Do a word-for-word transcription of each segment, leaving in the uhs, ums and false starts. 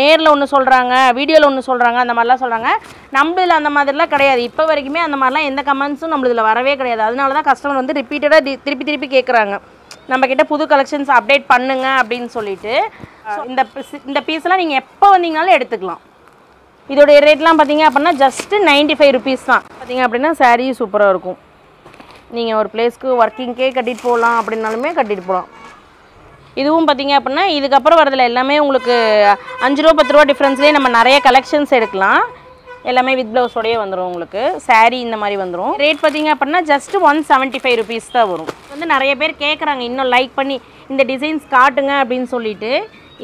நேர்ல ஒன்னு சொல்றாங்க, வீடியோல ஒன்னு சொல்றாங்க, அந்த மாதிரிலாம் சொல்றாங்க. நம்மள அந்த மாதிரிலாம் கிடையாது. இப்போ வரைக்குமே அந்த மாதிரிலாம் எந்த கமெண்ட்ஸும் நம்மளதுல வரவே கிடையாது. அதனால தான் கஸ்டமர் வந்து ரிப்பீட்டடா திருப்பி திருப்பி கேக்குறாங்க நம்ம கிட்ட புது கலெக்ஷன்ஸ் அப்டேட் பண்ணுங்க அப்படின்னு சொல்லிட்டு. இந்த இந்த பீஸ்லாம் நீங்க எப்போ வந்தீங்கனாலும் எடுத்துக்கலாம். இதோட ரேட்லாம் பார்த்தீங்க அப்படின்னா ஜஸ்ட் நைன்டி ஃபைவ் ருபீஸ் தான். பார்த்தீங்க அப்படின்னா சாரீ சூப்பராக இருக்கும். நீங்கள் ஒரு பிளேஸ்க்கு ஒர்க்கிங்கே கட்டிட்டு போகலாம் அப்படின்னாலுமே கட்டிட்டு போகலாம். இதுவும் பார்த்தீங்க அப்படின்னா இதுக்கப்புறம் வரதில் எல்லாமே உங்களுக்கு அஞ்சு ரூபா பத்து ரூபா டிஃப்ரென்ஸ்லேயே நம்ம நிறைய கலெக்ஷன்ஸ் எடுக்கலாம். எல்லாமே வித் ப்ளவுஸோடையே வந்துடும் உங்களுக்கு. சாரீ இந்த மாதிரி வந்துடும். ரேட் பார்த்தீங்க அப்படின்னா just one seventy five rupees தான் வரும். வந்து நிறைய பேர் கேட்குறாங்க இன்னும் லைக் பண்ணி இந்த டிசைன்ஸ் காட்டுங்க அப்படின்னு சொல்லிட்டு.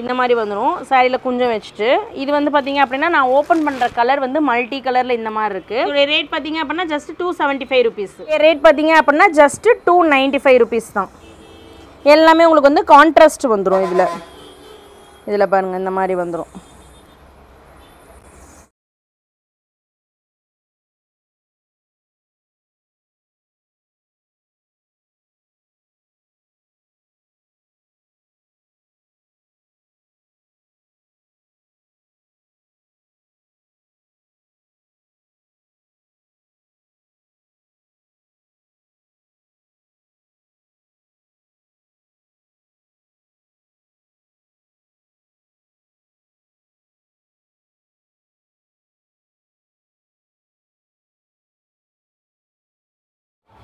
இந்த மாதிரி வந்துடும் சாரியில் கொஞ்சம் வச்சுட்டு. இது வந்து பார்த்தீங்க அப்படின்னா நான் ஓப்பன் பண்ணுற கலர் வந்து மல்டி கலரில் இந்த மாதிரி இருக்குது. இதோட ரேட் பார்த்தீங்க அப்படின்னா just two seventy five rupees. Rate பார்த்தீங்க அப்படின்னா just two ninety five rupees தான். எல்லாமே உங்களுக்கு வந்து கான்ட்ராஸ்ட் வந்துடும். இதில் இதில் பாருங்கள் இந்த மாதிரி வந்துடும்.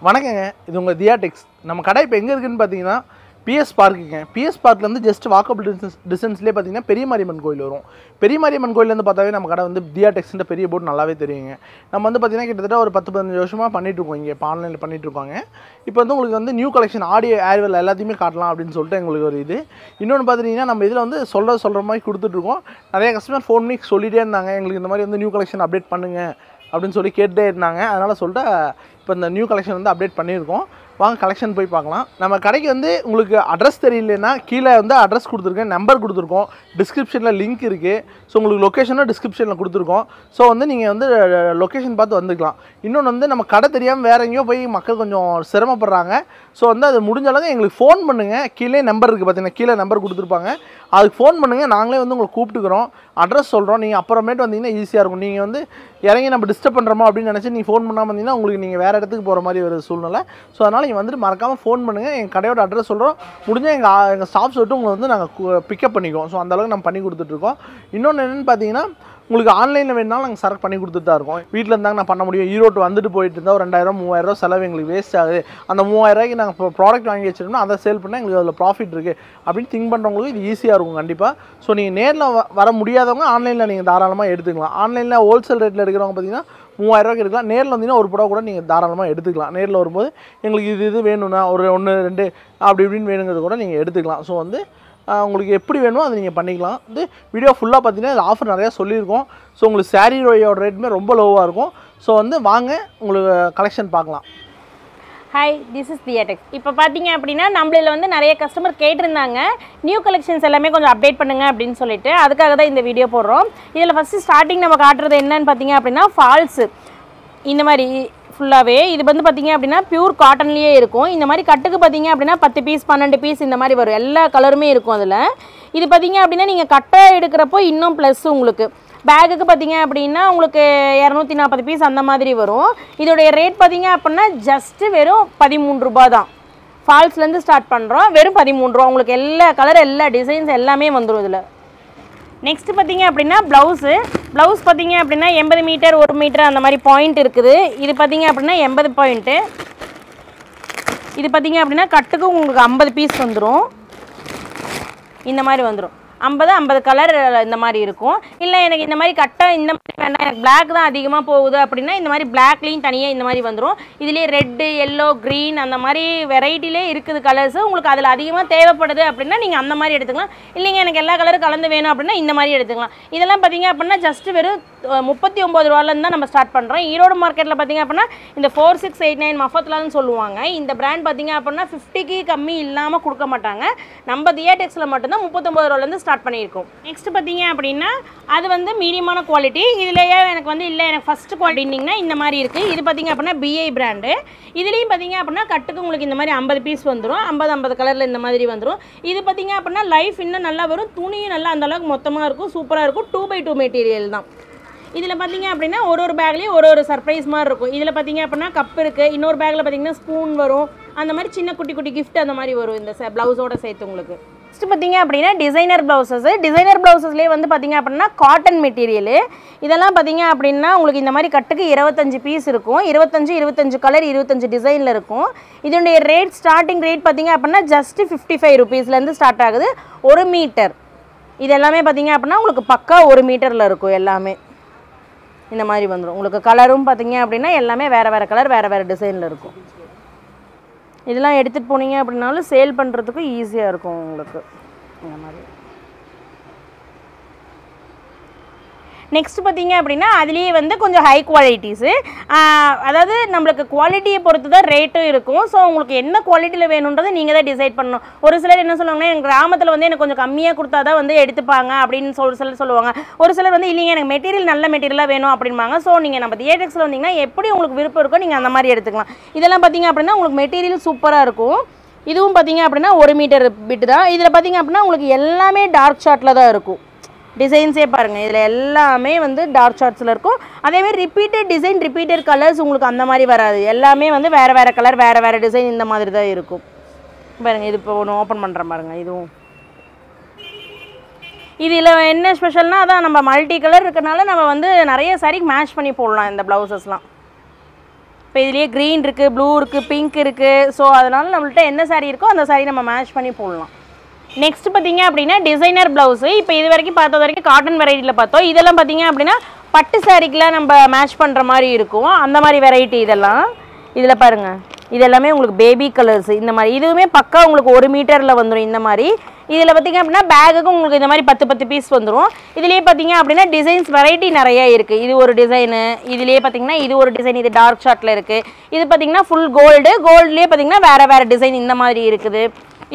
வணக்கங்க, இது உங்கள் தியா டெக்ஸ். நம்ம கடை இப்போ எங்கே இருக்குதுன்னு பார்த்தீங்கன்னா பிஎஸ் பார்க்குங்க. பிஎஸ் பார்க்லேருந்து ஜஸ்ட் வாக்கபிள் டிஸ்டன்ஸ் டிஸ்டன்ஸ்லேயே பார்த்தீங்கன்னா பெரியமாரியமன் கோவில் வரும். பெரியமாரியமன் கோவிலேருந்து பார்த்தாவே நம்ம கடை வந்து தியா டெக்ஸ்ன்ற பெரிய போர்டு நல்லாவே தெரியுங்க. நம்ம வந்து பார்த்தீங்கன்னா கிட்டத்தட்ட ஒரு பத்து பதினஞ்சு வருஷமாக பண்ணிகிட்ருக்கோம். இங்கே இப்போ ஆன்லைனில் பண்ணிகிட்ருக்காங்க. இப்போ வந்து உங்களுக்கு வந்து நியூ கலெக்ஷன் ஆடியோ ஏர்வெல் எல்லாத்தையுமே காட்டலாம் அப்படின்னு சொல்லிட்டு எங்களுக்கு ஒரு இது. இன்னொன்று பார்த்துட்டிங்கன்னா நம்ம இதில் வந்து சொல்கிற சொல்கிற மாதிரி கொடுத்துட்ருக்கோம். நிறைய கஸ்டமர் ஃபோன் பண்ணி சொல்லிகிட்டே இருந்தாங்க எங்களுக்கு இந்த மாதிரி வந்து நியூ கலெக்ஷன் அப்டேட் பண்ணுங்கள் அப்படின்னு சொல்லி கேட்டுகிட்டே இருந்தாங்க. அதனால் சொல்லிட்டு இப்போ இந்த நியூ கலெக்ஷன் வந்து அப்டேட் பண்ணியிருக்கோம். வாங்க கலெக்ஷன் போய் பார்க்கலாம். நம்ம கடைக்கு வந்து உங்களுக்கு அட்ரஸ் தெரியலன்னா கீழே வந்து அட்ரஸ் கொடுத்துருக்கேன், நம்பர் கொடுத்துருக்கோம், டிஸ்கிரிப்ஷனில் லிங்க் இருக்குது. ஸோ உங்களுக்கு லொக்கேஷனும் டிஸ்கிரிப்ஷனில் கொடுத்துருக்கோம். ஸோ வந்து நீங்கள் வந்து லொக்கேஷன் பார்த்து வந்துக்கலாம். இன்னொன்று வந்து நம்ம கடை தெரியாமல் வேறு எங்கேயோ போய் மக்கள் கொஞ்சம் சிரமப்படுறாங்க. ஸோ வந்து அது முடிஞ்ச அளவுக்கு எங்களுக்கு ஃபோன் பண்ணுங்கள். கீழே நம்பர் இருக்குது பார்த்தீங்கன்னா, கீழே நம்பர் கொடுத்துருப்பாங்க, அதுக்கு ஃபோன் பண்ணுங்கள். நாங்களே வந்து உங்களை கூப்பிட்டுக்கிறோம், அட்ரஸ் சொல்கிறோம். நீங்கள் அப்புறமேட்டு வந்தீங்கன்னா ஈஸியாக இருக்கும். நீங்கள் வந்து இறங்கி நம்ம டிஸ்டர்ப் பண்ணுறோமா அப்படின்னு நினச்சி நீங்கள் ஃபோன் பண்ணாமல் வந்தீங்கன்னா உங்களுக்கு நீங்கள் வேறு இடத்துக்கு போகிற மாதிரி ஒரு சூழ்நிலை. ஸோ அதனால் நீங்கள் வந்துட்டு மறக்காமல் ஃபோன் பண்ணுங்கள். எங்கள் கடையோட அட்ரஸ் சொல்கிறோம். முடிஞ்சால் எங்கள் எங்கள் ஸ்டாஃப்ஸ் விட்டு உங்களை வந்து நாங்கள் பிக்கப் பண்ணிக்குவோம். ஸோ அந்தளவுக்கு நம்ம பண்ணி கொடுத்துட்ருக்கோம். இன்னொன்று என்னென்னு பார்த்தீங்கன்னா உங்களுக்கு ஆன்லைனில் வேணுனாலும் நாங்கள் சரக்கு பண்ணி கொடுத்துட்டு தான் இருக்கோம். வீட்டில் இருந்தாங்க நான் பண்ண முடியும். ஈரோடு வந்துட்டு போயிட்டு இருந்தால் ஒரு ரெண்டாயிரம் மூவாயிரரூவா செலவு எங்களுக்கு வேஸ்ட் ஆகுது. அந்த மூவாயிரரூவாய்க்கு நாங்கள் இப்போ ப்ராடக்ட் வாங்கி வச்சுருந்தோம்னா அதை சேல் பண்ணால் எங்களுக்கு அதில் ப்ராஃபிட் இருக்குது அப்படின்னு திங்க் பண்ணுறவங்களுக்கு இது ஈஸியாக இருக்கும் கண்டிப்பாக. ஸோ நீங்கள் நேரில் வர முடியாதவங்க ஆன்லைனில் நீங்கள் தாராளமாக எடுத்துக்கலாம். ஆன்லைனில் ஹோல்சேல் ரேட்டில் எடுக்கிறவங்க பார்த்தீங்கன்னா மூவாயிரரூவாய்க்கு எடுக்கலாம். நேரில் வந்தீங்கன்னா ஒரு படம் கூட நீங்கள் தாராளமாக எடுத்துக்கலாம். நேரில் வரும்போது எங்களுக்கு இது இது வேணும்னா ஒரு ஒன்று ரெண்டு அப்படி இப்படின்னு வேணுங்கிறது கூட நீங்கள் எடுத்துக்கலாம். ஸோ வந்து உங்களுக்கு எப்படி வேணுமோ அதை நீங்கள் பண்ணிக்கலாம். வந்து வீடியோ ஃபுல்லாக பார்த்தீங்கன்னா இது ஆஃபர் நிறையா சொல்லியிருக்கோம். ஸோ உங்களுக்கு சாரீயோட ரேட்டுமே ரொம்ப லோவாக இருக்கும். ஸோ வந்து வாங்க உங்களுக்கு கலெக்ஷன் பார்க்கலாம். Hi, this is Diya Tex. இப்போ பார்த்தீங்க அப்படின்னா நம்மளில் வந்து நிறைய கஸ்டமர் கேட்டிருந்தாங்க நியூ கலெக்ஷன்ஸ் எல்லாமே கொஞ்சம் அப்டேட் பண்ணுங்கள் அப்படின்னு சொல்லிட்டு. அதுக்காக தான் இந்த வீடியோ போடுறோம். இதில் ஃபஸ்ட்டு ஸ்டார்டிங் நம்ம காட்டுறது என்னன்னு பார்த்தீங்க அப்படின்னா ஃபால்ஸு இந்த மாதிரி ஃபுல்லாகவே. இது வந்து பார்த்தீங்க அப்படின்னா பியூர் காட்டன்லேயே இருக்கும். இந்த மாதிரி கட்டுக்கு பார்த்தீங்க அப்படின்னா பத்து பீஸ் பன்னெண்டு பீஸ் இந்த மாதிரி வரும். எல்லா கலருமே இருக்கும் அதில். இது பார்த்தீங்க அப்படின்னா நீங்கள் கட்டை எடுக்கிறப்போ இன்னும் ப்ளஸ் உங்களுக்கு பேக்குக்கு பார்த்தீங்க அப்படின்னா உங்களுக்கு இரநூத்தி நாற்பது பீஸ் அந்த மாதிரி வரும். இதோடைய ரேட் பார்த்தீங்க அப்படின்னா ஜஸ்ட்டு வெறும் பதிமூணு ரூபா தான். ஃபால்ஸ்லேருந்து ஸ்டார்ட் பண்ணுறோம். வெறும் பதிமூணு ரூபா உங்களுக்கு எல்லா கலர் எல்லா டிசைன்ஸ் எல்லாமே வந்துடும் இதில். நெக்ஸ்ட் பார்த்தீங்க அப்படின்னா ப்ளவுஸு. ப்ளவுஸ் பார்த்தீங்க அப்படின்னா எண்பது மீட்டர் ஒரு மீட்டர் அந்த மாதிரி பாயிண்ட் இருக்குது. இது பார்த்தீங்க அப்படின்னா எண்பது பாயிண்ட்டு. இது பார்த்தீங்க அப்படின்னா கட்டுக்கு உங்களுக்கு ஐம்பது பீஸ் வந்துடும். இந்த மாதிரி வந்துடும். ஐம்பது ஐம்பது கலர் இந்த மாதிரி இருக்கும். இல்லை எனக்கு இந்த மாதிரி கட்டாக இந்த மாதிரி வேண்டாம், எனக்கு பிளாக் தான் அதிகமாக போகுது அப்படின்னா இந்த மாதிரி பிளாக்லேயும் தனியாக இந்த மாதிரி வந்துடும். இதுலேயே ரெட்டு எல்லோ க்ரீன் அந்த மாதிரி வெரைட்டிலே இருக்குது கலர்ஸு. உங்களுக்கு அதில் அதிகமாக தேவைப்படுது அப்படின்னா நீங்கள் அந்த மாதிரி எடுத்துக்கலாம். இல்லைங்க எனக்கு எல்லா கலரும் கலந்து வேணும் அப்படின்னா இந்த மாதிரி எடுத்துக்கலாம். இதெல்லாம் பார்த்தீங்க அப்படின்னா ஜஸ்ட்டு வெறும் முப்பத்தி ஒம்பது ரூபாலேருந்து தான் நம்ம ஸ்டார்ட் பண்ணுறோம். ஈரோடு மார்க்கெட்டில் பார்த்தீங்க அப்படின்னா இந்த ஃபோர் சிக்ஸ் எயிட் நைன் மஃபத்லான்னு சொல்லுவாங்க. இந்த பிராண்ட் பார்த்தீங்க அப்படின்னா ஃபிஃப்டிக்கு கம்மி இல்லாமல் கொடுக்க மாட்டாங்க. நம்ம தியா டெக்ஸில் மட்டும்தான் முப்பத்தொம்பது ரூபாலேருந்து ஸ்டார்ட் ஸ்டார்ட் பண்ணியிருக்கோம். நெக்ஸ்ட் பார்த்தீங்க அப்படின்னா அது வந்து மீடியமான குவாலிட்டி. இதுலேயே எனக்கு வந்து இல்லை எனக்கு ஃபஸ்ட்டு குவாலிட்டிங்கன்னா இந்த மாதிரி இருக்குது. இது பார்த்தீங்க அப்படின்னா பிஐ பிராண்டு. இதுலேயும் பார்த்தீங்க அப்படின்னா கட்டுக்கு உங்களுக்கு இந்த மாதிரி ஐம்பது பீஸ் வந்துடும். ஐம்பது ஐம்பது கலரில் இந்த மாதிரி வந்துடும். இது பார்த்தீங்க அப்படின்னா லைஃப் இன்னும் நல்லா வரும். துணியும் நல்லா அந்தளவுக்கு மொத்தமாக இருக்கும், சூப்பராக இருக்கும். டூ பை டூ மெட்டீரியல் தான். இதில் பார்த்தீங்க அப்படின்னா ஒரு ஒரு பேக்லேயும் ஒரு ஒரு சர்ப்ரைஸ் மாதிரி இருக்கும். இதில் பார்த்தீங்க அப்படின்னா கப் இருக்குது. இன்னொரு பேக்கில் பார்த்தீங்கன்னா ஸ்பூன் வரும். அந்த மாதிரி சின்ன குட்டி குட்டி கிஃப்ட் அந்த மாதிரி வரும் இந்த ப்ளவுஸோடு சேர்த்து உங்களுக்கு. நெக்ஸ்ட் பார்த்தீங்க அப்படின்னா டிசைனர் ப்ளவுசஸ். டிசைனர் ப்ளவுசஸ்லேயே வந்து பார்த்தீங்க அப்படின்னா காட்டன் மெட்டீரியலு. இதெல்லாம் பார்த்தீங்க அப்படின்னா உங்களுக்கு இந்த மாதிரி கட்டுக்கு இருபத்தஞ்சு பீஸ் இருக்கும். இருபத்தஞ்சு இருபத்தஞ்சு கலர் இருபத்தஞ்சு டிசைனில் இருக்கும். இதனுடைய ரேட் ஸ்டார்டிங் ரேட் பார்த்தீங்க அப்படின்னா ஜஸ்ட்டு ஃபிஃப்டி ஃபைவ் ருபீஸ்லேருந்து ஸ்டார்ட் ஆகுது ஒரு மீட்டர். இது எல்லாமே பார்த்தீங்க அப்படின்னா உங்களுக்கு பக்கா ஒரு மீட்டரில் இருக்கும். எல்லாமே இந்த மாதிரி வந்துடும். உங்களுக்கு கலரும் பார்த்தீங்க அப்படின்னா எல்லாமே வேறு வேறு கலர் வேறு வேறு டிசைனில் இருக்கும். இதெல்லாம் எடுத்துகிட்டு போனீங்க அப்படின்னாலும் சேல் பண்ணுறதுக்கும் ஈஸியாக இருக்கும் உங்களுக்கு இந்த மாதிரி. நெக்ஸ்ட் பார்த்தீங்க அப்படின்னா அதுலேயே வந்து கொஞ்சம் ஹை குவாலிட்டிஸு. அதாவது நம்மளுக்கு குவாலிட்டியை பொறுத்து தான் ரேட்டும் இருக்கும். ஸோ உங்களுக்கு என்ன குவாலிட்டியில் வேணுன்றது நீங்கள் தான் டிசைட் பண்ணணும். ஒரு சிலர் என்ன சொல்லுவாங்கன்னா என் கிராமத்தில் வந்து எனக்கு கொஞ்சம் கம்மியாக கொடுத்தா தான் வந்து எடுத்துப்பாங்க அப்படின்னு சொல் சிலர் சொல்லுவாங்க. ஒரு சிலர் வந்து இல்லைங்க எனக்கு மெட்டீரியல் நல்ல மெட்டீரியலாக வேணும் அப்படின்பாங்க. ஸோ நீங்கள் நம்ம Dhiyaa Texல வந்தீங்கன்னா எப்படி உங்களுக்கு விருப்பம் இருக்கோ நீங்கள் அந்த மாதிரி எடுத்துக்கலாம். இதெல்லாம் பார்த்தீங்க அப்படின்னா உங்களுக்கு மெட்டீரியல் சூப்பராக இருக்கும். இதுவும் பார்த்தீங்க அப்படின்னா ஒரு மீட்டர் பிட்டு தான். இதில் பார்த்தீங்க அப்படின்னா உங்களுக்கு எல்லாமே டார்க் ஷார்ட்டில் தான் இருக்கும். டிசைன்ஸே பாருங்கள், இதில் எல்லாமே வந்து டார்க் ஷார்ட்ஸில் இருக்கும். அதேமாதிரி ரிப்பீட்டட் டிசைன் ரிப்பீட்டட் கலர்ஸ் உங்களுக்கு அந்த மாதிரி வராது. எல்லாமே வந்து வேறு வேறு கலர் வேறு வேறு டிசைன் இந்த மாதிரி தான் இருக்கும். பாருங்கள், இது இப்போ ஒன்று ஓப்பன் பண்ணுற பாருங்கள். இதுவும் இதில் என்ன ஸ்பெஷல்னால் அதான் நம்ம மல்டி கலர் இருக்கிறனால நம்ம வந்து நிறைய சாரிக்கு மேட்ச் பண்ணி போடலாம் இந்த ப்ளவுசஸ்லாம். இப்போ இதுலேயே க்ரீன் இருக்குது, ப்ளூ இருக்குது, பிங்க் இருக்குது. ஸோ அதனால் நம்மள்கிட்ட என்ன சாரி இருக்கோ அந்த சாரி நம்ம மேட்ச் பண்ணி போடலாம். நெக்ஸ்ட் பார்த்தீங்க அப்படின்னா டிசைனர் ப்ளவுஸு. இப்போ இது வரைக்கும் பார்த்தது வரைக்கும் காட்டன் வெரைட்டியில் பார்த்தோம். இதெல்லாம் பார்த்தீங்க அப்படின்னா பட்டு சாரீக்கெலாம் நம்ம மேட்ச் பண்ணுற மாதிரி இருக்கும் அந்த மாதிரி வெரைட்டி. இதெல்லாம் இதில் பாருங்கள், இதெல்லாமே உங்களுக்கு பேபி கலர்ஸ் இந்த மாதிரி. இதுவுமே பக்கா உங்களுக்கு ஒரு மீட்டரில் வந்துடும் இந்த மாதிரி. இதில் பார்த்தீங்க அப்படின்னா பேக்குக்கும் உங்களுக்கு இந்த மாதிரி பத்து பத்து பீஸ் வந்துடும். இதுலேயே பார்த்தீங்க அப்படின்னா டிசைன்ஸ் வெரைட்டி நிறையா இருக்குது. இது ஒரு டிசைனு, இதுலேயே பார்த்தீங்கன்னா இது ஒரு டிசைன், இது டார்க் ஷார்ட்டில் இருக்குது. இது பார்த்தீங்கன்னா ஃபுல் கோல்டு, கோல்டுலேயே பார்த்தீங்கன்னா வேறு வேறு டிசைன் இந்த மாதிரி இருக்குது.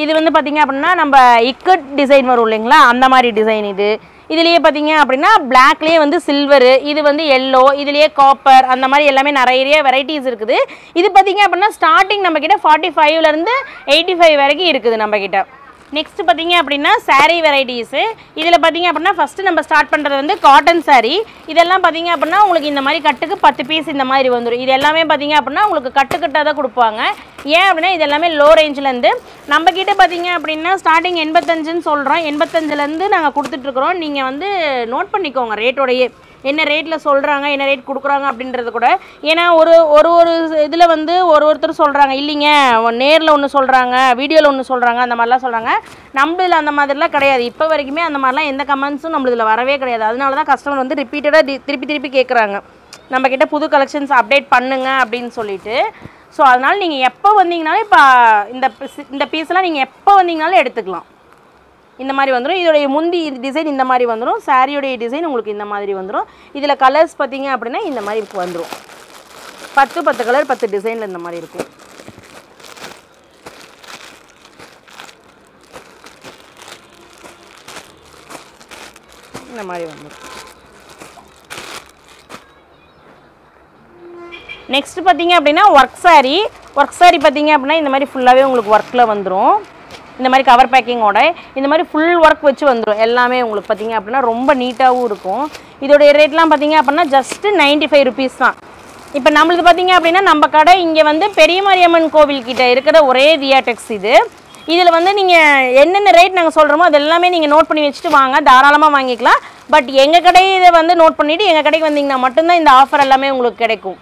இது வந்து பார்த்தீங்க அப்படின்னா நம்ம இக்கட் டிசைன் வரும் இல்லைங்களா, அந்த மாதிரி டிசைன் இது. இதுலேயே பார்த்தீங்க அப்படின்னா பிளாக்லேயே வந்து சில்வரு, இது வந்து எல்லோ, இதுலேயே காப்பர், அந்த மாதிரி எல்லாமே நிறைய வெரைட்டிஸ் இருக்குது. இது பார்த்தீங்க அப்படின்னா ஸ்டார்டிங் நம்மக்கிட்ட ஃபார்ட்டி ஃபைவ்லேருந்து எயிட்டி ஃபைவ் வரைக்கும் இருக்குது நம்மக்கிட்ட. நெக்ஸ்ட் பார்த்தீங்க அப்படின்னா சாரீ வெரைட்டிஸு. இதில் பார்த்தீங்க அப்படின்னா ஃபஸ்ட்டு நம்ம ஸ்டார்ட் பண்ணுறது வந்து காட்டன் சாரீ. இதெல்லாம் பார்த்தீங்க அப்படின்னா உங்களுக்கு இந்த மாதிரி கட்டுக்கு பத்து பீஸ் இந்த மாதிரி வந்துடும். இது எல்லாமே பார்த்தீங்க அப்படின்னா உங்களுக்கு கட்டுக்கட்டாக தான் கொடுப்பாங்க. ஏன் அப்படின்னா இது எல்லாமே லோ ரேஞ்சிலேருந்து நம்மக்கிட்ட பார்த்தீங்க அப்படின்னா ஸ்டார்டிங் எண்பத்தஞ்சுன்னு சொல்கிறோம். எண்பத்தஞ்சுலேருந்து நாங்கள் கொடுத்துட்ருக்குறோம். நீங்கள் வந்து நோட் பண்ணிக்கோங்க ரேட்டோடையே என்ன ரேட்டில் சொல்கிறாங்க என்ன ரேட் கொடுக்குறாங்க அப்படின்றது கூட. ஏன்னா ஒரு ஒரு ஒரு இதில் வந்து ஒரு ஒருத்தர் சொல்கிறாங்க இல்லைங்க நேரில் ஒன்று சொல்கிறாங்க வீடியோவில் ஒன்று சொல்கிறாங்க அந்த மாதிரிலாம் சொல்கிறாங்க. நம்ம இதில் அந்த மாதிரிலாம் கிடையாது. இப்போ வரைக்குமே அந்த மாதிரிலாம் எந்த கமெண்ட்ஸும் நம்ம இதில் வரவே கிடையாது. அதனால தான் கஸ்டமர் வந்து ரிப்பீட்டடாக திருப்பி திருப்பி கேட்குறாங்க நம்மக்கிட்ட புது கலெக்ஷன்ஸ் அப்டேட் பண்ணுங்க அப்படின்னு சொல்லிட்டு. ஸோ அதனால் நீங்கள் எப்போ வந்தீங்கனாலும் இப்போ இந்த இந்த பீஸ்லாம் நீங்கள் எப்போ வந்தீங்கனாலும் எடுத்துக்கலாம். இந்த மாதிரி வந்துடும். இதோடைய முந்தி டிசைன் இந்த மாதிரி வந்துடும். சாரியோடைய டிசைன் உங்களுக்கு இந்த மாதிரி வந்துடும். இதில் கலர்ஸ் பார்த்தீங்க அப்படின்னா இந்த மாதிரி வந்துடும். பத்து பத்து கலர் பத்து டிசைனில் இந்த மாதிரி இருக்கும். இந்த மாதிரி வந்துடும். நெக்ஸ்ட் பார்த்தீங்க அப்படின்னா ஒர்க் சாரி. ஒர்க் சாரி பார்த்தீங்க அப்படின்னா இந்த மாதிரி ஃபுல்லாகவே உங்களுக்கு ஒர்க்கில் வந்துடும். இந்த மாதிரி கவர் பேக்கிங்கோட இந்த மாதிரி ஃபுல் ஒர்க் வச்சு வந்துடும். எல்லாமே உங்களுக்கு பார்த்தீங்க அப்படின்னா ரொம்ப நீட்டாகவும் இருக்கும். இதோடைய ரேட்லாம் பார்த்தீங்க அப்படின்னா ஜஸ்ட்டு நைன்ட்டி ஃபைவ் ருபீஸ் தான். இப்போ நம்மளுக்கு பார்த்தீங்க அப்படின்னா நம்ம கடை இங்கே வந்து பெரியமாரியமன் கோவில்கிட்ட இருக்கிற ஒரே Dhiyaa Tex இது. இதில் வந்து நீங்கள் என்னென்ன ரேட் நாங்கள் சொல்கிறோமோ அது எல்லாமே நீங்கள் நோட் பண்ணி வச்சுட்டு வாங்க, தாராளமாக வாங்கிக்கலாம். பட் எங்கள் கடையை இதை வந்து நோட் பண்ணிவிட்டு எங்கள் கடைக்கு வந்தீங்கன்னா மட்டும்தான் இந்த ஆஃபர் எல்லாமே உங்களுக்கு கிடைக்கும்.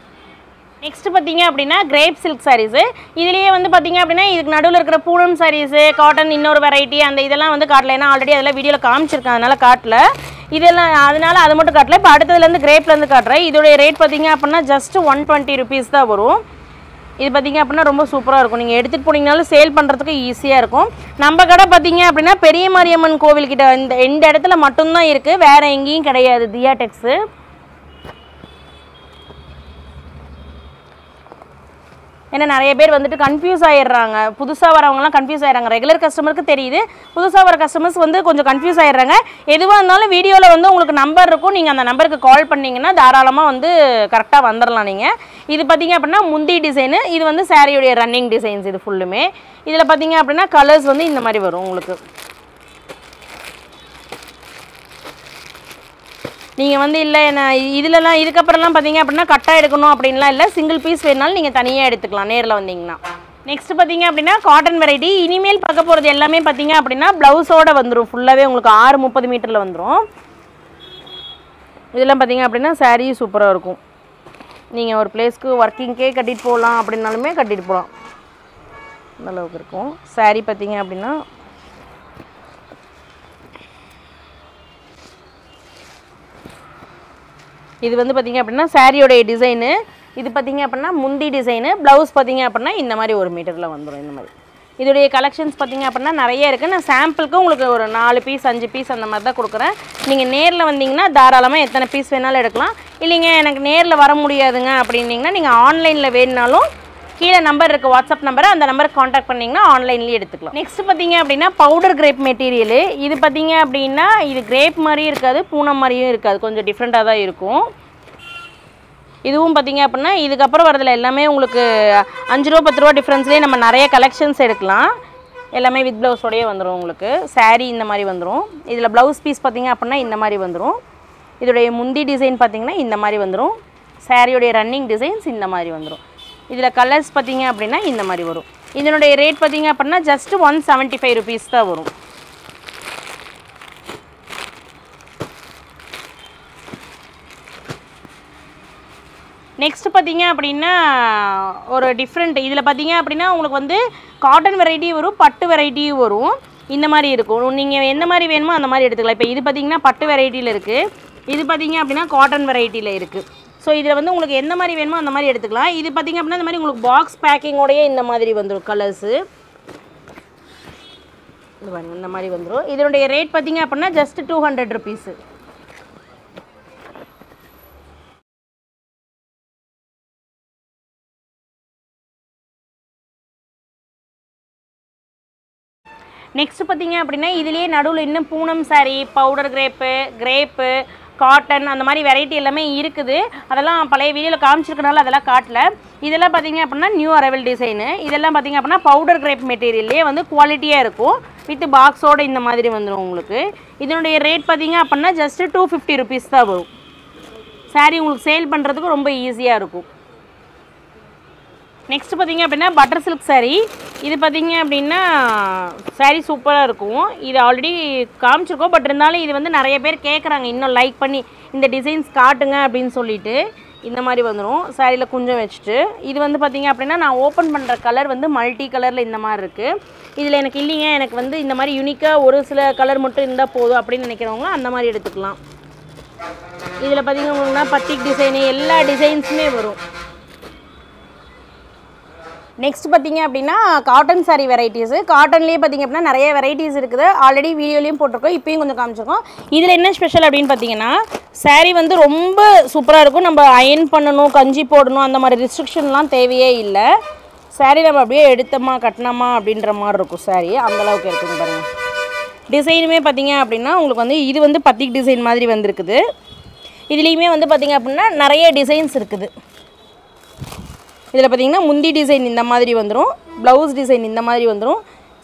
நெக்ஸ்ட் பார்த்தீங்க அப்படின்னா கிரேப் சில்க் சாரீஸு. இதுலேயே வந்து பார்த்தீங்க அப்படின்னா இதுக்கு நடுவில் இருக்கிற பூனம் சாரீஸு காட்டன் இன்னொரு வெரைட்டி அந்த இதெல்லாம் வந்து காட்டல. ஏன்னா ஆல்ரெடி அதெல்லாம் வீடியோவில் காமிச்சிருக்கேன் அதனால் காட்டல. இதெல்லாம் அதனால் அது மட்டும் காட்டல. இப்போ அடுத்ததுலேருந்து கிரேப்லேருந்து காட்டுறேன். இதோடைய ரேட் பார்த்தீங்க அப்படின்னா ஜஸ்ட்டு ஒன் டுவெண்ட்டி ருபீஸ் தான் வரும். இது பார்த்தீங்க அப்படின்னா ரொம்ப சூப்பராக இருக்கும். நீங்கள் எடுத்துகிட்டு போனீங்கனாலும் சேல் பண்ணுறதுக்கு ஈஸியாக இருக்கும். நம்ம கடை பார்த்தீங்க அப்படின்னா பெரியமாரியம்மன் கோவில்கிட்ட இந்த இந்த இடத்துல மட்டும்தான் இருக்குது. வேறு எங்கேயும் கிடையாது Dhiyaa Tex. என்ன நிறைய பேர் வந்துட்டு कंफ्यूज ஆயிடுறாங்க புதுசா வரவங்க எல்லாம் कंफ्यूज ஆயிடுறாங்க ரெகுலர் கஸ்டமருக்கு தெரியுது புதுசா வர கஸ்டமர்ஸ் வந்து கொஞ்சம் कंफ्यूज ஆயிடுறாங்க எதுவா இருந்தாலும் வீடியோல வந்து உங்களுக்கு நம்பர் இருக்கும் நீங்க அந்த நம்பருக்கு கால் பண்ணீங்கனா தாராளமா வந்து கரெக்ட்டா வந்தறலாம் நீங்க இது பாத்தீங்க அப்படினா முந்தி டிசைன் இது வந்து சாரியோட ரன்னிங் டிசைன்ஸ் இது ஃபுல்லுமே இதல பாத்தீங்க அப்படினா கலர்ஸ் வந்து இந்த மாதிரி வரும் உங்களுக்கு நீங்க வந்து இல்ல இதெல்லாம் இதுக்கு அப்புறம்லாம் பாத்தீங்க அப்படினா கட்டா எடுக்கணும் அப்படினா இல்ல சிங்கிள் பீஸ் வேணாலும் நீங்க தனியா எடுத்துக்கலாம் நேர்ல வந்தீங்கனா நெக்ஸ்ட் பாத்தீங்க அப்படினா காட்டன் வெரைட்டி இனிமேல் பார்க்க போறது எல்லாமே பாத்தீங்க அப்படினா ப்лауஸ் ஓட வந்துரும் ஃபுல்லாவே உங்களுக்கு six thirty மீட்டர்ல வந்துரும் இதெல்லாம் பாத்தீங்க அப்படினா saree சூப்பரா இருக்கும் நீங்க ஒரு பிளேஸ்க்கு வர்க்கிங் கே கட்டிட்டு போலாம் அப்படினாலுமே கட்டிட்டு போலாம் நல்ல ஒர்க் இருக்கும் saree பாத்தீங்க அப்படினா இது வந்து பாத்தீங்க அப்படினா சாரியோட டிசைன் இது பாத்தீங்க அப்படினா முந்தி டிசைன் ப்лауஸ் பாத்தீங்க அப்படினா இந்த மாதிரி ஒரு மீட்டர்ல வந்துரும் இந்த மாதிரி இதோட கலெக்ஷன்ஸ் பாத்தீங்க அப்படினா நிறைய இருக்கு நான் சாம்பிளுக்கு உங்களுக்கு ஒரு four பீஸ் five பீஸ் அந்த மாதிரி தான் கொடுக்கிறேன் நீங்க நேர்ல வந்தீங்கனா தாராளமா எத்தனை பீஸ் வேணாலும் எடுக்கலாம் இல்லங்க எனக்கு நேர்ல வர முடியாதுங்க அப்படின்னீங்கனா நீங்க ஆன்லைன்ல வேணாலும் கீழ நம்பர் இருக்கு வாட்ஸ்அப் நம்பர் அந்த நம்பருக்கு கான்டாக்ட் பண்ணீங்கனா ஆன்லைன்லயே எடுத்துக்கலாம் நெக்ஸ்ட் பாத்தீங்க அப்படினா பவுடர் கிரேப் மெட்டீரியல் இது பாத்தீங்க அப்படினா இது கிரேப் மாதிரியும் இருக்காது பூனம் மாதிரியும் இருக்காது கொஞ்சம் டிஃபரண்டா தான் இருக்கும் இதுவும் பாத்தீங்க அப்படினா இதுக்கு அப்புறம் வரதுல எல்லாமே உங்களுக்கு five ten டிஃபரன்ஸ்லயே நம்ம நிறைய கலெக்ஷன்ஸ் எடுக்கலாம் எல்லாமே வித் ப்лауஸ் ஓடயே வந்துரும் உங்களுக்கு saree இந்த மாதிரி வந்துரும் இதல ப்лауஸ் பீஸ் பாத்தீங்க அப்படினா இந்த மாதிரி வந்துரும் இதோட முந்தி டிசைன் பாத்தீங்கனா இந்த மாதிரி வந்துரும் saree உடைய ரன்னிங் டிசைன்ஸ் இந்த மாதிரி வந்துரும் இதல கலர்ஸ் பாத்தீங்க அப்படினா இந்த மாதிரி வரும் இதனுடைய ரேட் பாத்தீங்க அப்படினா just one seventy-five rupees தான் வரும் நெக்ஸ்ட் பாத்தீங்க அப்படினா ஒரு டிஃபரண்ட் இதல பாத்தீங்க அப்படினா உங்களுக்கு வந்து காட்டன் வெரைட்டி வரும் பட்டு வெரைட்டி வரும் இந்த மாதிரி இருக்கும் நீங்க என்ன மாதிரி வேணுமோ அந்த மாதிரி எடுத்துக்கலாம் இப்போ இது பாத்தீங்கனா பட்டு வெரைட்டில இருக்கு இது பாத்தீங்க அப்படினா காட்டன் வெரைட்டில இருக்கு So, this is உங்களுக்கு என்ன மாதிரி வேணுமோ அந்த மாதிரி எடுத்துக்கலாம் இது பாத்தீங்க அப்படினா இந்த மாதிரி உங்களுக்கு box packing உடைய இந்த மாதிரி வந்திரும் கலர்ஸ் இது பாருங்க இந்த மாதிரி வந்திரும் இதனுடைய ரேட் பாத்தீங்க அப்படினா just two hundred rupees next பாத்தீங்க அப்படினா இதுலயே நடுவுல இன்னும் Poonam saree powder grape grape cotton அந்த மாதிரி வெரைட்டி எல்லாமே இருக்குது அதெல்லாம் பழைய வீடியோல காமிச்சிருக்கனால அதெல்லாம் காட்டல இதெல்லாம் பாத்தீங்க அப்படினா நியூ அரைவல் டிசைன் இதெல்லாம் பாத்தீங்க அப்படினா பவுடர் கிரேப் மெட்டீரியல்லே வந்து குவாலிட்டியா இருக்கும் வித் பாக்ஸ் ஓட இந்த மாதிரி வந்துரும் உங்களுக்கு இதனுடைய ரேட் பாத்தீங்க அப்படினா just two fifty rupees தான் வரும் saree உங்களுக்கு சேல் பண்றதுக்கு ரொம்ப ஈஸியா இருக்கும் Next பாத்தீங்க அப்படினா பட்டர் சில்க் saree இது பாத்தீங்க அப்படினா saree சூப்பரா இருக்கும் இது ஆல்ரெடி காமிச்சிருக்கோம் பட் இருந்தாலும் இது வந்து நிறைய பேர் கேக்குறாங்க இன்னும் லைக் பண்ணி இந்த டிசைன்ஸ் காட்டுங்க அப்படினு சொல்லிட்டு இந்த மாதிரி வந்துரும் saree ல கொஞ்சம் வெச்சிட்டு இது வந்து பாத்தீங்க அப்படினா நான் ஓபன் பண்ற கலர் வந்து மல்டி கலர்ல இந்த மாதிரி இருக்கு இதுல எனக்கு இல்லங்க எனக்கு வந்து இந்த மாதிரி யூனிக்கா ஒரு சில கலர் மட்டும் இருந்தா போதும் அப்படினு நினைக்கிறவங்க அந்த மாதிரி எடுத்துக்கலாம் இதுல பாத்தீங்க உங்களுக்கு நான் பட்டிக் டிசைன் எல்லா டிசைன்ஸ்மே வரும் நெக்ஸ்ட் பாத்தீங்க அப்படினா காட்டன் saree varieties காட்டன்லயே பாத்தீங்க அப்படினா நிறைய varieties இருக்குது ஆல்ரெடி வீடியோலயும் போட்டுருக்கோம் இப்போயும் கொஞ்சம் காமிச்சிருக்கோம் இதுல என்ன ஸ்பெஷல் அப்படினு பாத்தீங்கனா saree வந்து ரொம்ப சூப்பரா இருக்கும் நம்ம iron பண்ணனும் கஞ்சி போடணும் அந்த மாதிரி ரெஸ்ட்ரிக்ஷன்லாம் தேவையே இல்ல saree நம்ம அப்படியே எடுத்தமா கட்டனமா அப்படின்ற மாதிரி இருக்கும் saree அந்த அளவுக்கு இருக்குங்க பாருங்க டிசைனுமே பாத்தீங்க அப்படினா உங்களுக்கு வந்து இது வந்து பத்திக் டிசைன் மாதிரி வந்திருக்குது இதுலயுமே வந்து பாத்தீங்க அப்படினா நிறைய டிசைன்ஸ் இருக்குது இதல பாத்தீங்கனா முந்தி டிசைன் இந்த மாதிரி வந்துரும் ப்лауஸ் டிசைன் இந்த மாதிரி வந்துரும்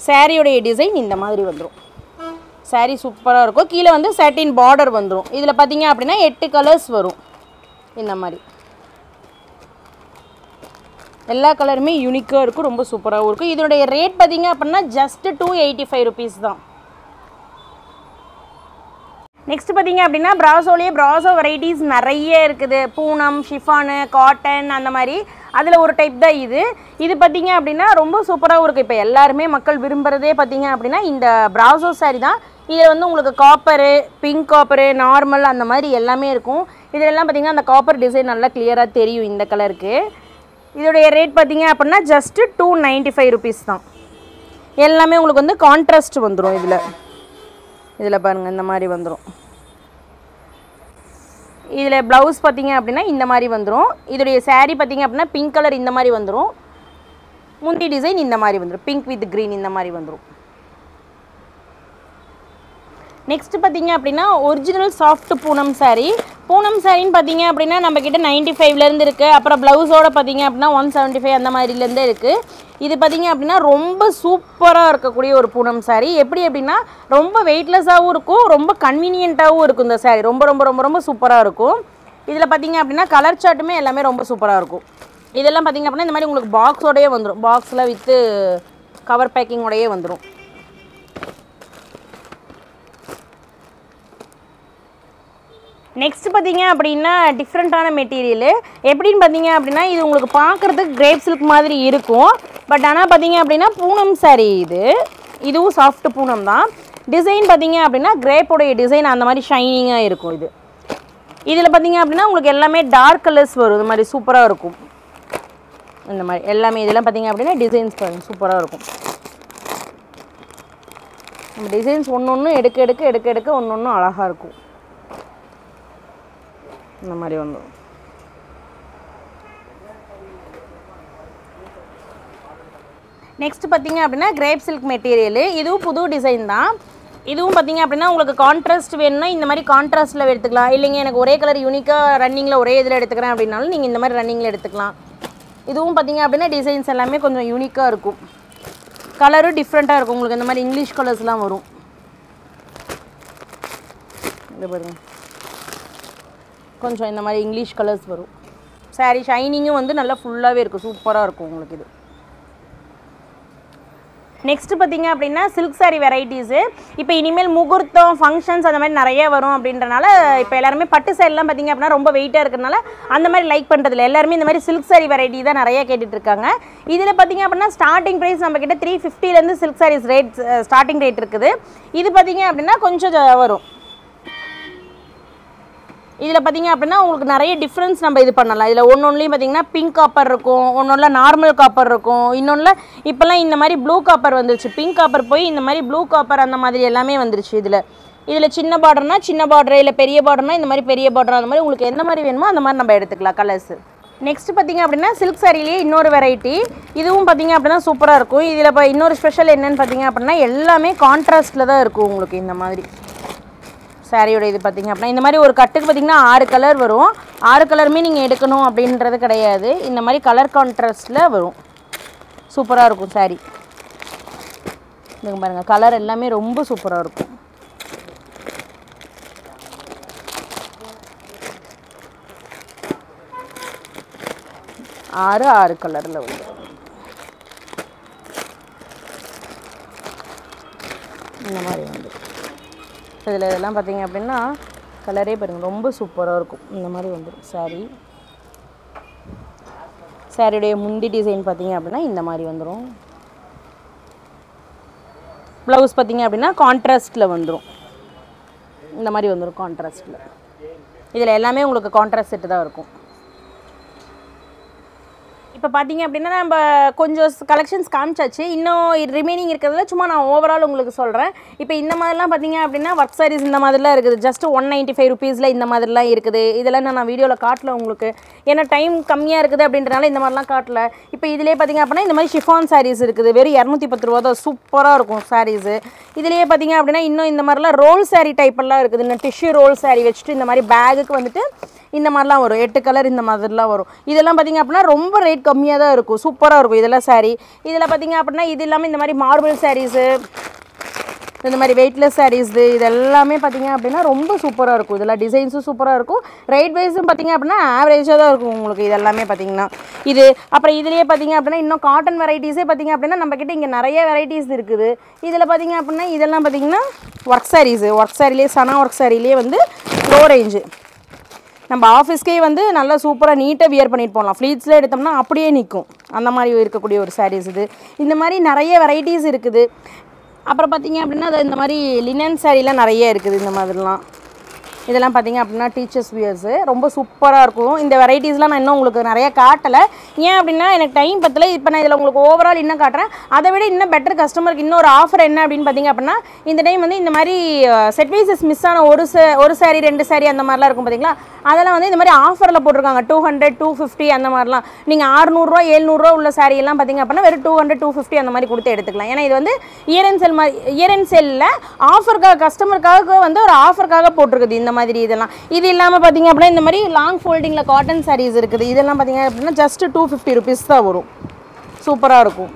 saree உடைய டிசைன் இந்த மாதிரி வந்துரும் saree சூப்பரா இருக்கும் கீழ வந்து satin border வந்துரும் இதல பாத்தீங்க அப்படினா eight கலர்ஸ் வரும் இந்த மாதிரி எல்லா கலருமே யூனிக்கா இருக்கும் ரொம்ப சூப்பரா இருக்கும் இதனுடைய ரேட் பாத்தீங்க அப்படினா just two eighty-five rupees தான் Next பாத்தீங்க அப்படினா பிராசோலயே பிராசோ varieties நிறைய இருக்குது பூனம் chiffon cotton அந்த மாதிரி அதுல ஒரு டைப் தான் இது இது பாத்தீங்க அப்படினா ரொம்ப சூப்பரா இருக்கு இப்போ எல்லாரும் மக்கள் விரும்பறதே பாத்தீங்க அப்படினா இந்த பிராசோ saree தான் இதுல வந்து உங்களுக்கு காப்பர் pink காப்பர் நார்மல் அந்த மாதிரி எல்லாமே இருக்கும் இதெல்லாம் பாத்தீங்க அந்த காப்பர் டிசைன் நல்லா கிளியரா தெரியும் இந்த கலருக்கு இதோட ரேட் பாத்தீங்க அப்படினா just two ninety-five rupees தான் எல்லாமே உங்களுக்கு வந்து கான்ட்ராஸ்ட் வந்துரும் இதுல இதல பாருங்க இந்த மாதிரி வந்துரும் இதல ப்лауஸ் பாத்தீங்க அப்படினா இந்த மாதிரி வந்துரும் இதோட saree பாத்தீங்க அப்படினா pink color இந்த மாதிரி வந்துரும் முந்தி டிசைன் இந்த மாதிரி வந்துரும் pink with green இந்த மாதிரி வந்துரும் நெக்ஸ்ட் பாத்தீங்க அப்படினா original soft Poonam saree Poonam saree ன்னு பாத்தீங்க அப்படினா நம்ம கிட்ட ninety-five ல இருந்து இருக்கு அப்புறம் blouse ஓட பாத்தீங்க அப்படினா one seventy-five அந்த மாதிரில இருந்து இருக்கு இது பாத்தீங்க அப்படினா ரொம்ப சூப்பரா இருக்க கூடிய ஒரு பூனம் saree எப்படி அப்படினா ரொம்ப weightless ஆவும் இருக்கும் ரொம்ப convenient ஆவும் இருக்கும் இந்த saree ரொம்ப ரொம்ப ரொம்ப ரொம்ப சூப்பரா இருக்கும் இதுல பாத்தீங்க அப்படினா கலர் சார்ட்டுமே எல்லாமே ரொம்ப சூப்பரா இருக்கும் இதெல்லாம் பாத்தீங்க அப்படினா இந்த மாதிரி உங்களுக்கு பாக்ஸ் ஓடவே வந்துரும் பாக்ஸ்ல வித் கவர் பேக்கிங் ஓடவே வந்துரும் Next, பாத்தீங்க அப்படினா டிஃபரண்டான மெட்டீரியல் எப்படின்னு பாத்தீங்க அப்படினா இது உங்களுக்கு பாக்குறதுக்கு கிரேப் silk மாதிரி இருக்கும் பட் ஆனா பாத்தீங்க அப்படினா பூனம் saree இது இதுவும் சாஃப்ட் பூனம் தான் டிசைன் பாத்தீங்க அப்படினா கிரேப் உடைய டிசைன் அந்த மாதிரி ஷைனிங்கா இருக்கும் இது இதுல பாத்தீங்க அப்படினா உங்களுக்கு எல்லாமே dark colors வரும் இந்த மாதிரி சூப்பரா இருக்கும் இந்த மாதிரி எல்லாமே இதெல்லாம் பாத்தீங்க அப்படினா டிசைன்ஸ் பாருங்க சூப்பரா இருக்கும் நம்ம டிசைன்ஸ் ஒண்ணொண்ணு எடுக்க எடுக்க எடுக்க எடுக்க ஒண்ணொண்ணு அழகா இருக்கும் இந்த மாதிரி வந்து நெக்ஸ்ட் பாத்தீங்க அப்படினா கிரேப் silk மெட்டீரியல் இதுவும் புது டிசைன் தான் இதுவும் பாத்தீங்க அப்படினா உங்களுக்கு கான்ட்ராஸ்ட் வேணும்னா இந்த மாதிரி கான்ட்ராஸ்ட்ல எடுத்துக்கலாம் இல்லங்க எனக்கு ஒரே கலர் யூனிக்கா ரன்னிங்ல ஒரே இதல எடுத்துக்கறேன் அப்படினாலும் நீங்க இந்த மாதிரி ரன்னிங்ல எடுத்துக்கலாம் இதுவும் பாத்தீங்க அப்படினா டிசைன்ஸ் எல்லாமே கொஞ்சம் யூனிக்கா இருக்கும் கலரும் டிஃபரண்டா இருக்கும் உங்களுக்கு இந்த மாதிரி இங்கிலீஷ் கலர்ஸ்லாம் வரும் இத பாருங்க கொஞ்சம் இந்த மாதிரி இங்கிலீஷ் கலர்ஸ் வரும் saree shining வந்து நல்லா ஃபுல்லாவே இருக்கு சூப்பரா இருக்கும் உங்களுக்கு இது நெக்ஸ்ட் பாத்தீங்க அப்படினா silk saree varieties இப்போ இனிமேல் முகூர்த்தம் ஃபங்க்ஷன்ஸ் அந்த மாதிரி நிறைய வரும் அப்படின்றனால இப்போ எல்லாரும் பட்டு saree எல்லாம் பாத்தீங்க அப்படினா ரொம்ப weight-ஆ இருக்குனால அந்த மாதிரி லைக் பண்றது இல்ல எல்லாரும் இந்த மாதிரி silk saree variety தான் நிறைய கேட்டிட்டு இருக்காங்க இதுல பாத்தீங்க அப்படினா ஸ்டார்டிங் பிரைஸ் நம்ம கிட்ட three fifty ல இருந்து silk sarees rate starting rate இருக்குது இது பாத்தீங்க அப்படினா கொஞ்சம் வரும் இதல பாத்தீங்க அப்படினா உங்களுக்கு நிறைய டிஃபரன்ஸ் நம்ம இது பண்ணலாம் இதல ஒண்ணொண்ணலயே பாத்தீங்கன்னா pink copper இருக்கும் ஒண்ணொண்ணல normal copper இருக்கும் இன்னொண்ணல இப்பலாம் இந்த மாதிரி blue copper வந்துருச்சு pink copper போய் இந்த மாதிரி blue copper அந்த மாதிரி எல்லாமே வந்துருச்சு இதல இதல சின்ன borderனா சின்ன border இல்ல பெரிய borderனா இந்த மாதிரி பெரிய border அந்த மாதிரி உங்களுக்கு என்ன மாதிரி வேணுமோ அந்த மாதிரி நம்ம எடுத்துக்கலாம் கலர்ஸ் நெக்ஸ்ட் பாத்தீங்க அப்படினா silk saree லே இன்னொரு variety இதுவும் பாத்தீங்க அப்படினா சூப்பரா இருக்கும் இதல இன்னொரு ஸ்பெஷல் என்னன்னு பாத்தீங்க அப்படினா எல்லாமே கான்ட்ராஸ்ட்ல தான் இருக்கும் உங்களுக்கு இந்த மாதிரி saree ஓட இது பாத்தீங்க அப்படினா இந்த மாதிரி ஒரு கட்டுக்கு பாத்தீங்கன்னா six கலர் வரும் six கலர்மே நீங்க எடுக்கணும் அப்படின்றது கிடையாது இந்த மாதிரி கலர் கான்ட்ராஸ்ட்ல வரும் சூப்பரா இருக்கும் saree நீங்க பாருங்க கலர் எல்லாமே ரொம்ப சூப்பரா இருக்கும் six six கலர்ல வந்து இந்த மாதிரி வந்து இதல எல்லாம் பாத்தீங்க அப்படினா கலரே பாருங்க ரொம்ப சூப்பரா இருக்கும் இந்த மாதிரி வந்துரும் saree saree உடைய முந்தி டிசைன் பாத்தீங்க அப்படினா இந்த மாதிரி வந்துரும் blouse பாத்தீங்க அப்படினா கான்ட்ராஸ்ட்ல வந்துரும் இந்த மாதிரி வந்துரும் கான்ட்ராஸ்ட்ல இதல எல்லாமே உங்களுக்கு கான்ட்ராஸ்ட் செட் தான் இருக்கும் இப்ப பாத்தீங்க அப்படினா நம்ம கொஞ்சம் கலெக்ஷன்ஸ் காமிச்சாச்சு இன்னும் ரிமைனிங் இருக்குதுல சும்மா நான் ஓவரால் உங்களுக்கு சொல்றேன் இப்போ இந்த மாதிரிலாம் பாத்தீங்க அப்படினா work sarees இந்த மாதிரிலாம் இருக்குது just one ninety-five rupeesல இந்த மாதிரிலாம் இருக்குது இதெல்லாம் நான் வீடியோல காட்டல உங்களுக்கு ஏனா டைம் கம்மியா இருக்குது அப்படின்றனால இந்த மாதிரிலாம் காட்டல இப்போ இதிலே பாத்தீங்க அப்படினா இந்த மாதிரி chiffon sarees இருக்குது வெறும் two ten ரூபாய் தான் சூப்பரா இருக்கும் sarees இதிலே பாத்தீங்க அப்படினா இன்னும் இந்த மாதிரிலாம் roll saree டைப்லாம் இருக்குது இந்த tissue roll saree வெச்சிட்டு இந்த மாதிரி பேக்க்கு வந்துட்டு இந்த மாதிரிலாம் வரும் eight கலர் இந்த மாதிரிலாம் வரும் இதெல்லாம் பாத்தீங்க அப்படினா ரொம்ப ரேட் கம்மியா தான் இருக்கும் சூப்பரா இருக்கும் இதெல்லாம் saree இதெல்லாம் பாத்தீங்க அப்படினா இதெல்லாம் இந்த மாதிரி marble sarees இந்த மாதிரி weightless sarees இதெல்லாம் பாத்தீங்க அப்படினா ரொம்ப சூப்பரா இருக்கும் இதெல்லாம் டிசைன்ஸும் சூப்பரா இருக்கும் ரேட் வைஸும் பாத்தீங்க அப்படினா ஆவரேஜா தான் இருக்கும் உங்களுக்கு இதெல்லாம் பாத்தீங்கன்னா இது அப்புறம் இதிலே பாத்தீங்க அப்படினா இன்னும் காட்டன் varieties-ஏ பாத்தீங்க அப்படினா நம்ம கிட்ட இங்க நிறைய varieties இருக்குது இதெல்லாம் பாத்தீங்க அப்படினா இதெல்லாம் பாத்தீங்கன்னா work sarees work saree-லே sana work saree-லே வந்து low range நம்ம ஆபீஸ்க்கே வந்து நல்ல சூப்பரா நீட்டா வியர் பண்ணிட்டு போலாம் ஃப்ளீட்ஸ்ல எடுத்தோம்னா அப்படியே நிக்கும் அந்த மாதிரி இருக்க கூடிய ஒரு sarees இது இந்த மாதிரி நிறைய varieties இருக்குது அப்புறம் பாத்தீங்க அப்படினா இந்த மாதிரி linen saree எல்லாம் நிறைய இருக்குது இந்த மாதிரிலாம் இதெல்லாம் பாத்தீங்க அப்படினா டீச்சர்ஸ் வியர்ஸ் ரொம்ப சூப்பரா இருக்கும். இந்த வெரைட்டிஸ்லாம் நான் இன்னும் உங்களுக்கு நிறைய காட்டல. ஏன் அப்படினா எனக்கு டைம் பத்தல. இப்போ நான் இதல உங்களுக்கு ஓவர் ஆல் இன்ன காட்றேன். அதை விட இன்ன பெட்டர் கஸ்டமருக்கு இன்னொரு ஆஃபர் என்ன அப்படினு பாத்தீங்க அப்படினா இந்த டைம் வந்து இந்த மாதிரி செட் பீசஸ் மிஸ் ஆன ஒரு ஒரு saree ரெண்டு saree அந்த மாதிரிலாம் இருக்கும் பாத்தீங்களா? அதெல்லாம் வந்து இந்த மாதிரி ஆஃபர்ல போட்டுருக்காங்க. two hundred two fifty அந்த மாதிரிலாம். நீங்க six hundred seven hundred உள்ள saree எல்லாம் பாத்தீங்க அப்படினா வெறும் two hundred two fifty அந்த மாதிரி கொடுத்து எடுத்துக்கலாம். ஏனா இது வந்து year and sale year and செல்ல ஆஃபர்க்காக கஸ்டமர்க்காக வந்து ஒரு ஆஃபர்க்காக போட்டுருக்குது. இந்த மாதிரி இதெல்லாம் இது இல்லாம பாத்தீங்க அப்படினா இந்த மாதிரி லாங் ஃபோல்டிங்ல காட்டன் sarees இருக்குது. இதெல்லாம் பாத்தீங்க அப்படினா just two fifty rupees தான் வரும். சூப்பரா இருக்கும்.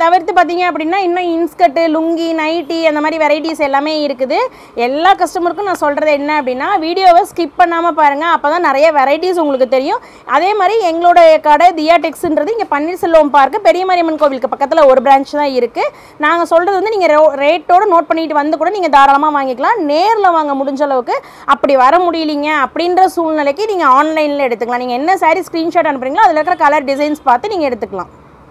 தவிர்த்து பாத்தீங்க அப்படினா இன்னும் இன்ஸ்கர்ட் லுங்கி நைட்டி அந்த மாதிரி வெரைட்டிஸ் எல்லாமே இருக்குது. எல்லா கஸ்டமருக்கும் நான் சொல்றது என்ன அப்படினா வீடியோவை ஸ்கிப் பண்ணாம பாருங்க. அப்பதான் நிறைய வெரைட்டிஸ் உங்களுக்கு தெரியும். அதே மாதிரி எங்களோட கடை தியா டெக்ஸ்ன்றது இங்க பன்னீர்செல்வம் பார்க் பெரியமாரியமன் கோவிலுக்கு பக்கத்துல ஒரு branch தான் இருக்கு. நாங்க சொல்றது வந்து நீங்க ரேட்டோட நோட் பண்ணிட்டு வந்து கூட நீங்க தாராளமா வாங்கிக்கலாம். நேர்ல வாங்க முடிஞ்ச அளவுக்கு. அப்படி வர முடியலங்க அப்படின்ற சூழ்நிலைக்கு நீங்க ஆன்லைன்ல எடுத்துக்கலாம். நீங்க என்ன saree screenshot அனுப்புறீங்களோ அதுல இருக்கிற கலர் டிசைன்ஸ் பார்த்து நீங்க எடுத்துக்கலாம்.